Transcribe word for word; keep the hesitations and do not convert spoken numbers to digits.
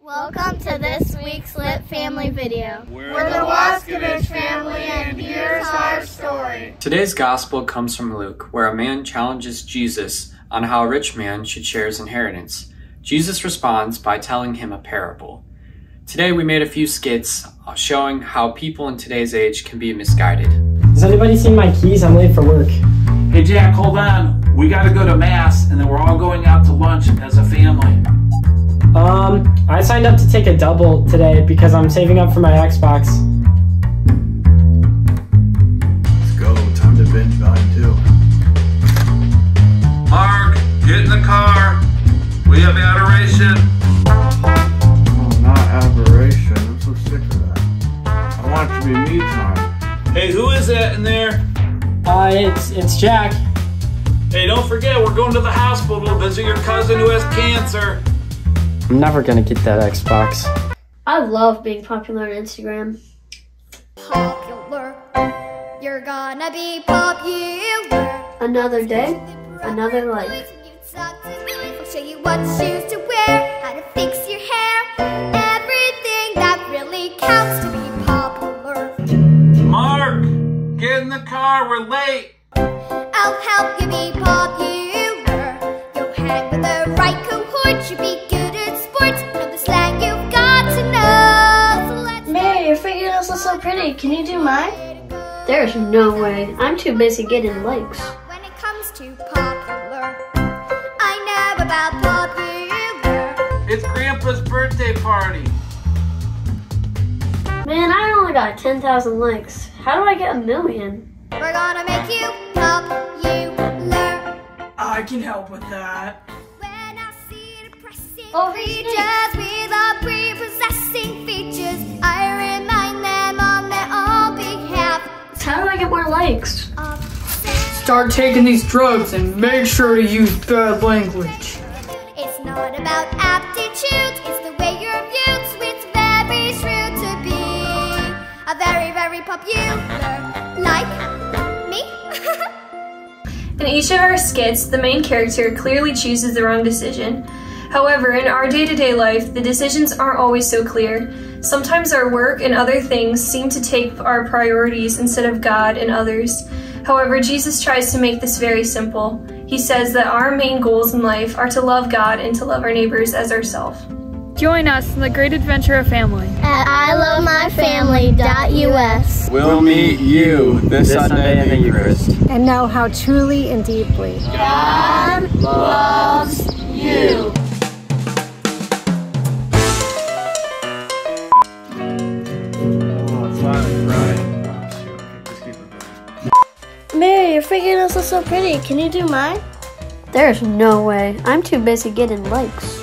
Welcome to this week's Lit Family video. We're, We're the Wascovich family, and here's our story. Today's gospel comes from Luke, where a man challenges Jesus on how a rich man should share his inheritance. Jesus responds by telling him a parable. Today we made a few skits showing how people in today's age can be misguided. Has anybody seen my keys? I'm late for work. Hey Jack, hold on. We gotta go to mass, and then we're all going out to lunch as a family. Um, I signed up to take a double today because I'm saving up for my Xbox. Let's go. Time to binge volume two. Mark, get in the car. We have adoration. Oh, not aberration. I'm so sick of that. I want it to be me time. Hey, who is that in there? Uh, it's, it's Jack. Hey, don't forget, we're going to the hospital to visit your cousin who has cancer. I'm never gonna get that Xbox. I love being popular on Instagram. Popular. You're gonna be popular. Another day, another life. I'll show you what shoes to wear, how to fix your hair, everything that really counts to be popular. Mark, get in the car, we're late. I'll help you be popular. You'll hang with the right cohort, you'll be good. So pretty. Can you do mine? There's no way. I'm too busy getting likes. When it comes to popular, I know about popular. It's Grandpa's birthday party. Man, I only got ten thousand likes. How do I get a million? We're gonna make you popular. I can help with that. When I see the pressing oh, features with our prepossessing features, I How do I get more likes? Start taking these drugs and make sure to use bad language. It's not about aptitude, it's the way you're viewed. So it's very shrewd to be a very, very popular like me. In each of our skits, the main character clearly chooses the wrong decision. However, in our day-to-day life, the decisions aren't always so clear. Sometimes our work and other things seem to take our priorities instead of God and others. However, Jesus tries to make this very simple. He says that our main goals in life are to love God and to love our neighbors as ourselves. Join us in the great adventure of family at I love my family dot U S. We'll meet you this, this Sunday in the Eucharist. And know how truly and deeply God loves you. Mary, your fingernails look so pretty. Can you do mine? There's no way. I'm too busy getting likes.